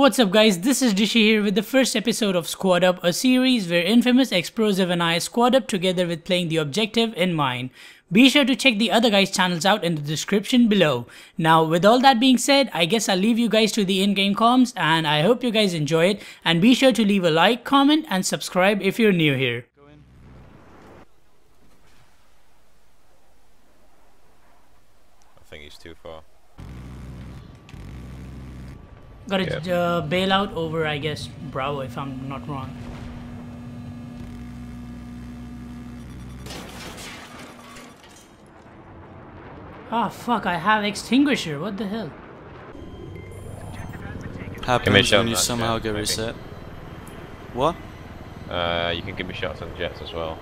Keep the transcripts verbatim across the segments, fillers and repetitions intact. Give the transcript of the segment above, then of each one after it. What's up guys, this is Dishy here with the first episode of Squad Up, a series where Infamous, ExProsive and I squad up together with playing the objective in mind. Be sure to check the other guys' channels out in the description below. Now with all that being said, I guess I'll leave you guys to the in-game comms and I hope you guys enjoy it, and be sure to leave a like, comment and subscribe if you're new here. I think he's too far. Got a yeah. uh, bailout over, I guess, Bravo, if I'm not wrong. Ah, oh, fuck, I have extinguisher, what the hell? Happens when you somehow get reset. What? Uh, you can give me shots on the jets as well.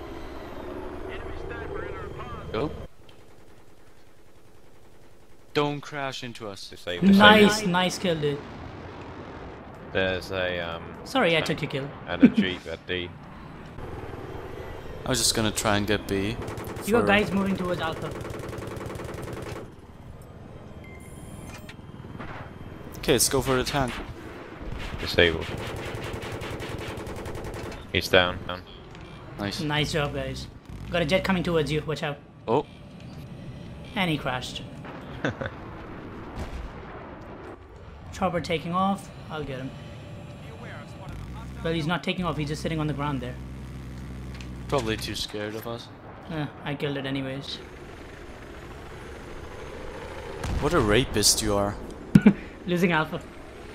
Go. Don't crash into us. Disable. Disable. Nice, nice kill, dude. There's a um. Sorry, I took your kill. And a Jeep at D. I was just gonna try and get B. Your guys moving towards Alpha. Okay, let's go for the tank. Disabled. He's down. down. Nice. Nice job, guys. Got a jet coming towards you. Watch out. Oh. And he crashed. Chopper taking off. I'll get him. Well, he's not taking off, he's just sitting on the ground there. Probably too scared of us. Eh, I killed it anyways. What a rapist you are. Losing Alpha.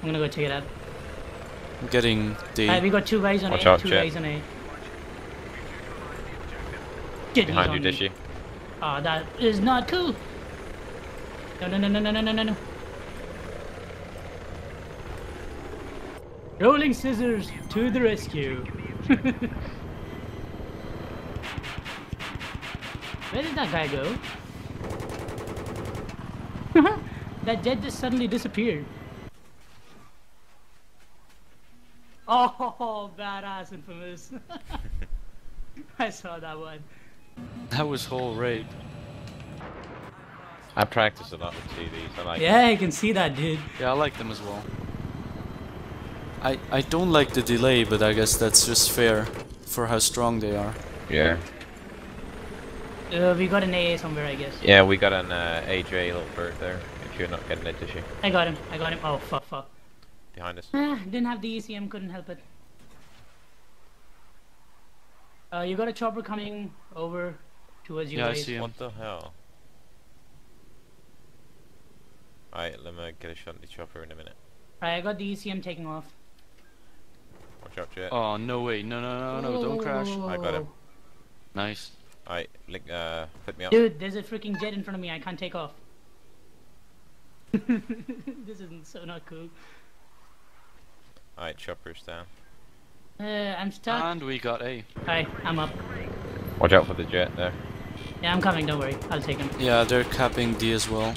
I'm gonna go check it out. I'm getting D. Alright, we got two guys on Watch A, out, two Jet. guys on A. Get Behind you, Dishy. Aw, oh, that is not cool. No, no, no, no, no, no, no, no. Rolling scissors to the rescue. Where did that guy go? That jet just suddenly disappeared. Oh, badass Infamous. I saw that one. That was whole raid. I practice a lot with T Ds, I like Yeah, them. I can see that, dude. Yeah, I like them as well. I, I don't like the delay, but I guess that's just fair for how strong they are. Yeah. Uh, we got an A A somewhere, I guess. Yeah, we got an uh, A J little bird there, if you're not getting it, Dishy. I got him, I got him. Oh, fuck, fuck. Behind us. Ah, didn't have the E C M, couldn't help it. Uh, you got a chopper coming over towards you yeah, guys. Yeah, I see him. What the hell? Alright, let me get a shot at the chopper in a minute. Alright, I got the E C M taking off. Watch out, Jet. Oh, no way. No, no, no, no, don't crash. I got him. Nice. Alright, uh, flip me up. Dude, there's a freaking jet in front of me. I can't take off. This isn't so not cool. Alright, chopper's down. Uh, I'm stuck. And we got A. Alright, I'm up. Watch out for the jet there. Yeah, I'm coming. Don't worry. I'll take him. Yeah, they're capping D as well.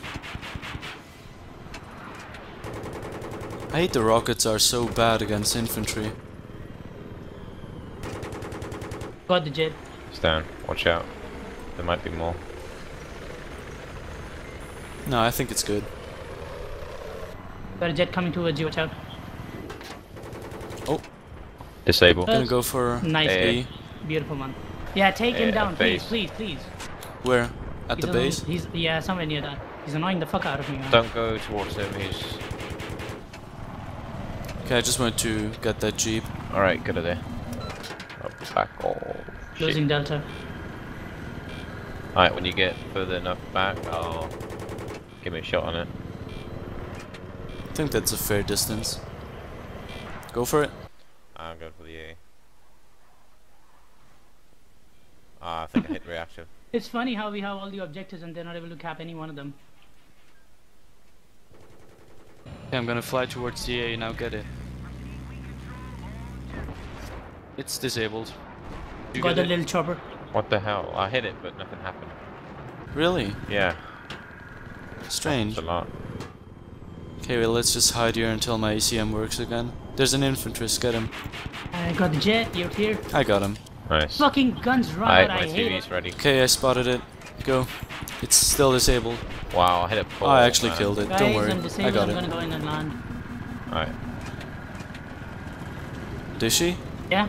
I hate the rockets are so bad against infantry. Got the jet. It's down. Watch out. There might be more. No, I think it's good. Got a jet coming towards you. Watch out. Oh. Disable. I'm gonna go for nice. A. Beautiful man. Yeah, take a him down, please, please, please. Where? At he's the base? He's, yeah, somewhere near that. He's annoying the fuck out of me. Man. Don't go towards him. He's. Okay, I just wanted to get that Jeep. Alright, good idea. Up back all. Losing Delta. Alright, when you get further enough back, I'll give me a shot on it. I think that's a fair distance. Go for it. I'll go for the A. Ah, I think I hit reaction. It's funny how we have all the objectives and they're not able to cap any one of them. Okay, I'm gonna fly towards the A and I'll get it. It's disabled. You got the little chopper. What the hell? I hit it, but nothing happened. Really? Yeah. Strange. A lot. Okay, well, let's just hide here until my A C M works again. There's an infantryist. Get him. I got the jet. You're here. I got him. Nice. Fucking guns run. I, my I hate T V's it. Ready. Okay, I spotted it. Go. It's still disabled. Wow, I hit a pole. Oh, I actually man. killed it. Guys, don't worry. I'm I got I'm it. Go Alright. Dishy? Yeah?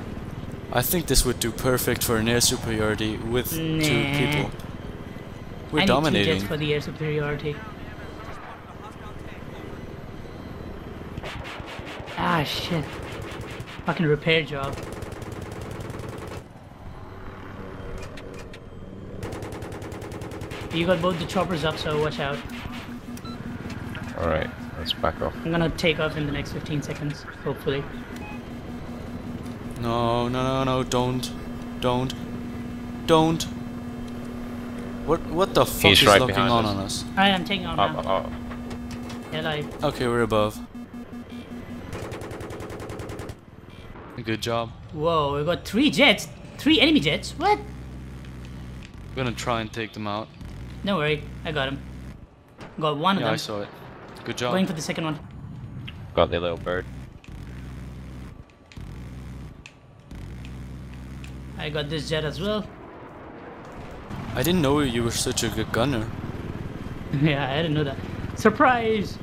I think this would do perfect for an air superiority with nah. two people. We're I dominating. I need two jets for the air superiority. Ah, shit. Fucking repair job. You got both the choppers up, so watch out. Alright, let's back off. I'm gonna take off in the next fifteen seconds, hopefully. No, no, no, no, don't. Don't. Don't. What What the fuck He's is right locking on us. on us? I am taking on up, now. Up, up. Yeah, like. Okay, we're above. Good job. Whoa, we got three jets. Three enemy jets? What? I'm gonna try and take them out. Don't worry, I got him. Got one yeah, of them. I saw it. Good job. Going for the second one. Got the little bird. I got this jet as well. I didn't know you were such a good gunner. Yeah, I didn't know that. Surprise!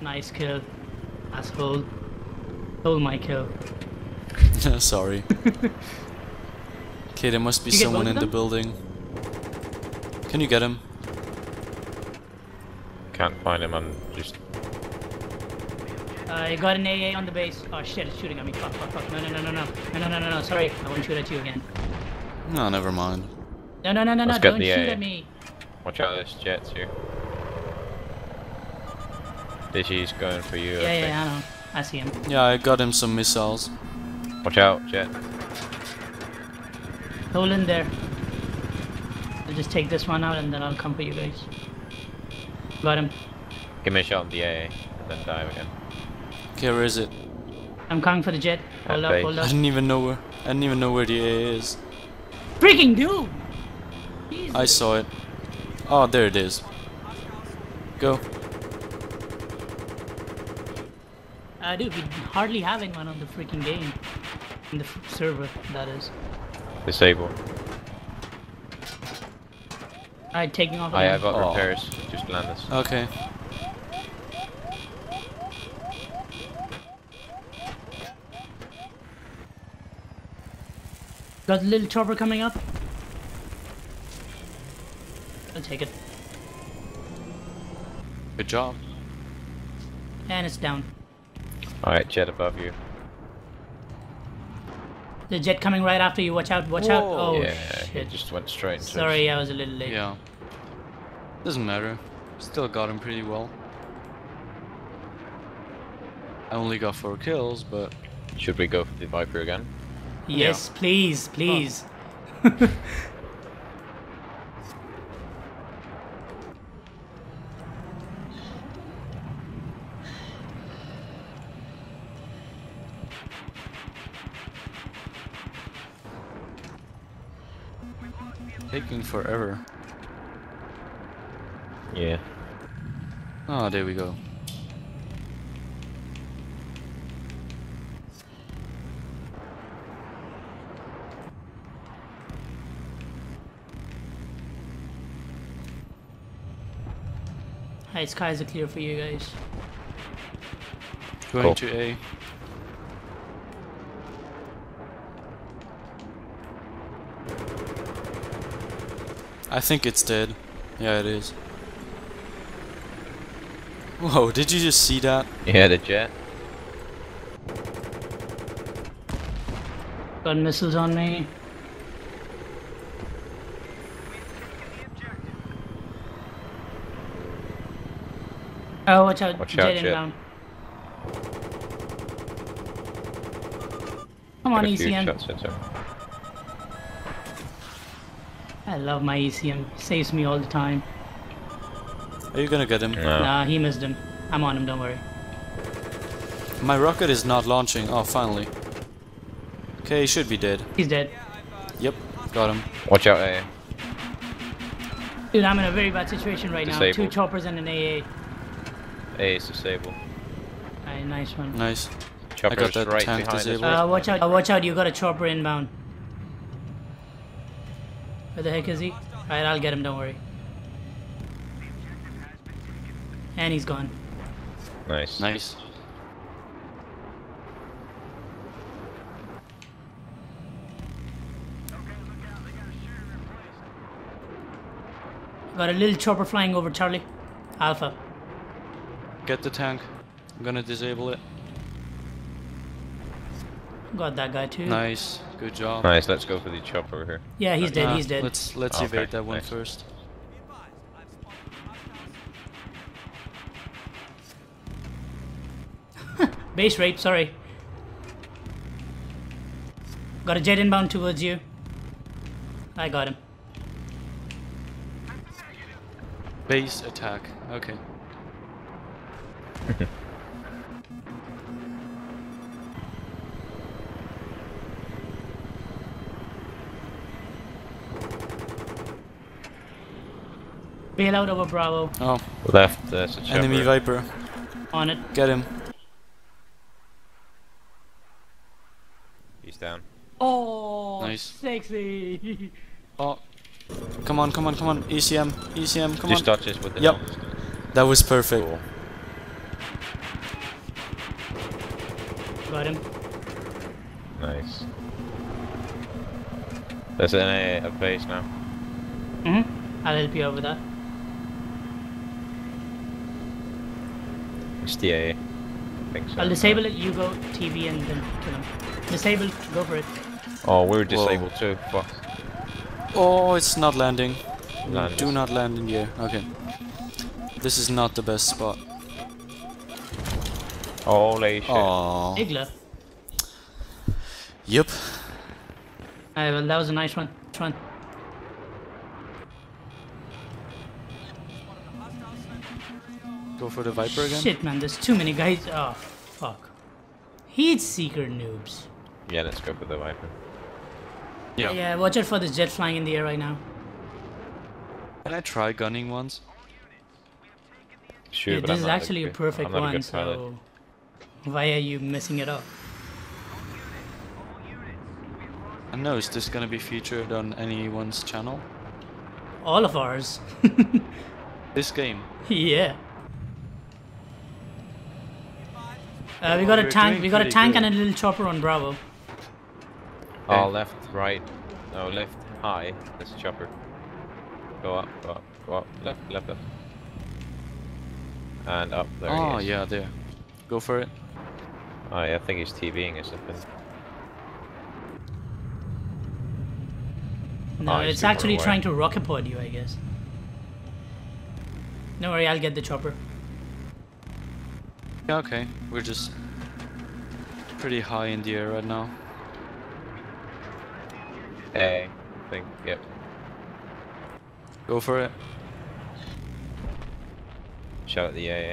Nice kill. Asshole. Stole my kill. Sorry. Okay, there must be someone in the building. Can you get him? Can't find him, I'm just... I got an A A on the base. Oh shit, it's shooting at me. Fuck, fuck, fuck. No, no, no, no, no. No, no, no, no, no. Sorry, I won't shoot at you again. No, never mind. No, no, no, no, no. Don't shoot at me. Watch out, there's jets here. Dishy's going for you. Yeah, I yeah, I know. I see him. Yeah, I got him some missiles. Watch out, jet. Hole in there. I'll just take this one out and then I'll come for you guys. Got him. Give me a shot on the A A and then dive again. Okay, where is it? I'm coming for the jet. Hold up, hold up. I didn't even know where. I didn't even know where the A A is. Freaking dude! Jesus. I saw it. Oh, there it is. Go. Uh, dude, we hardly have anyone on the freaking game. In the f server, that is. Disable. Alright, taking off. I have got oh. repairs. Just land us. Okay. Got the little chopper coming up. I'll take it. Good job. And it's down. Alright, jet above you. The jet coming right after you, watch out, watch Whoa. out. Oh yeah, shit. He just went straight into Sorry, us. I was a little late. Yeah. Doesn't matter. Still got him pretty well. I only got four kills, but... Should we go for the Viper again? Yes, yeah. please, please. Oh. Taking forever. Yeah. Oh, there we go. Hi, skies are clear for you guys. Going cool. to A. I think it's dead. Yeah, it is. Whoa, did you just see that? Yeah, the jet. Got missiles on me. Oh, watch out. Watch jet out, inbound. Jet. Come on, E C M. I love my E C M. Saves me all the time. Are you gonna get him? No. Nah, he missed him. I'm on him, don't worry. My rocket is not launching. Oh, finally. Okay, he should be dead. He's dead. Yep, got him. Watch out, A A. Dude, I'm in a very bad situation right disabled. now. Two choppers and an A A. A A is disabled. Alright, nice one. Nice. Chopper's I got that right tank behind disabled. Uh, watch out, uh, watch out, you got a chopper inbound. Where the heck is he? Alright, I'll get him, don't worry. And he's gone. Nice. Nice. Got a little chopper flying over Charlie. Alpha. Get the tank. I'm gonna disable it. Got that guy too. Nice. Good job. Nice, let's go for the chopper here. Yeah, he's okay. dead, he's dead. Let's let's okay. evade that one nice. first. Base rape, sorry. Got a jet inbound towards you. I got him. Base attack. Okay. Bail out over Bravo. Oh. Left. That's a enemy Viper. On it. Get him. He's down. Oh, nice. Sexy. Oh. Come on, come on, come on. E C M. E C M, come Just on. Just touches with the Yep. Helmet. That was perfect. Cool. Got him. Nice. There's an A at base now. Mm-hmm. I'll help you over that. It's the A. I think so. I'll disable it, you go T V and then kill him. Disable, go for it. Oh, we're disabled Whoa. too, fuck. Oh, it's not landing. Landed. Do not land in the air, okay. This is not the best spot. Holy shit. Aww. Igla. Yep. Alright, well that was a nice one. Nice one. Go for the Viper again? Shit, man, there's too many guys. Oh, fuck. Heat Seeker noobs. Yeah, let's go for the Viper. Yeah. Yeah, watch out for this jet flying in the air right now. Can I try gunning once? Sure, yeah, but this I'm is not actually a, good, a perfect I'm not one, a so... Why are you messing it up? I don't know, is this gonna be featured on anyone's channel? All of ours. This game? Yeah. Uh, we got a tank. We got a tank and a little chopper on Bravo. Oh, left, right, no left, high. That's a chopper. Go up, go up, go up, left, left, left, and up there. Oh he is. yeah, there. Go for it. Oh, yeah, I think he's TVing us. No, oh, it's actually away. trying to rocket pod you, I guess. No worry, I'll get the chopper. Yeah, okay, we're just pretty high in the air right now. Hey, I think, yep. Go for it. Shout at the A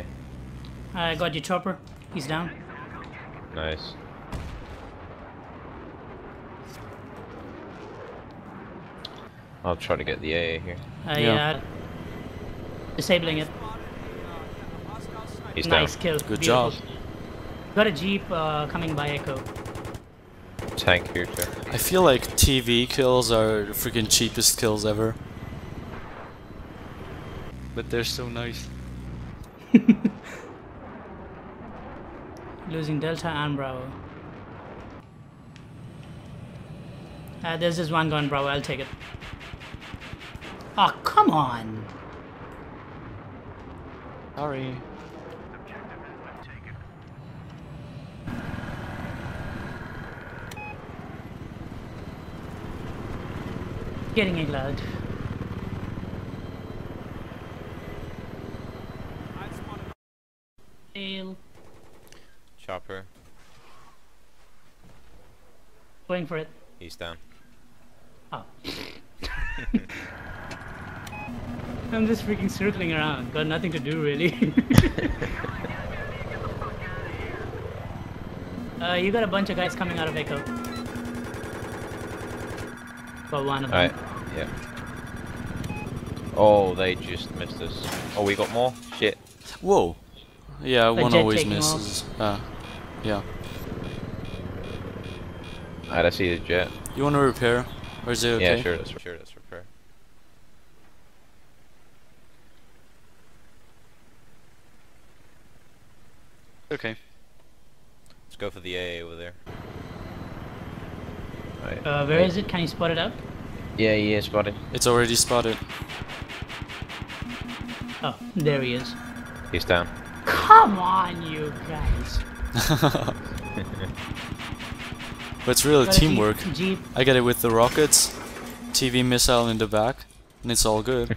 A. I got your chopper, he's down. Nice. I'll try to get the A A here. Uh, yeah. yeah. Disabling it. He's nice down. kill. Good Beautiful. job. Got a jeep uh, coming by Echo. Tank here too. I feel like T V kills are the freaking cheapest kills ever. But they're so nice. Losing Delta and Bravo. Uh, there's this one going Bravo. I'll take it. Oh come on. Sorry. Getting a glad. Tail. Chopper. Going for it. He's down. Oh. I'm just freaking circling around. Got nothing to do really. uh, you got a bunch of guys coming out of Echo. Got one of them. Alright, yeah. Oh, they just missed us. Oh, we got more? Shit. Whoa. Yeah, the one always misses. Uh, yeah. Alright, I see the jet. You want to repair? Or is it okay? Yeah, sure, that's, sure, that's repair. Okay. Let's go for the A A over there. Right. Uh, where Wait. is it? Can you spot it up? Yeah, yeah, spotted. It's already spotted. Oh, there he is. He's down. Come on, you guys. But it's really teamwork. Jeep, Jeep. I get it with the rockets, T V missile in the back, and it's all good.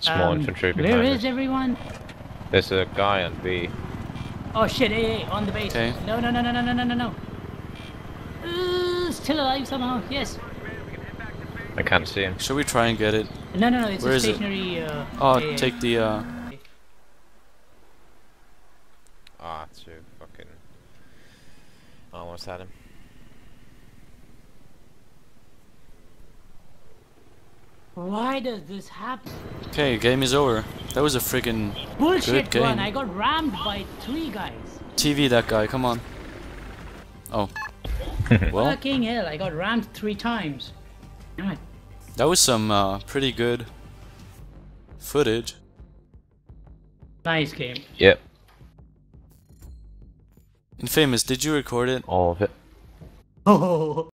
Small um, infantry behind. Where is everyone? There's a guy on B. Oh shit, hey, hey, on the base. Kay. No, no, no, no, no, no, no, no. Ooh, still alive somehow, yes. I can't see him. Should we try and get it? No, no, no, it's Where a stationary... It? Uh, oh, yeah, take yeah. the... Uh... Ah, oh, too fucking... I almost had him. Why does this happen? Okay, game is over. That was a freaking bullshit good one. Game. I got rammed by three guys. T V that guy, come on. Oh. Well. Fucking hell, I got rammed three times. Damn it. That was some uh, pretty good footage. Nice game. Yep. Infamous, did you record it? All of it. Oh.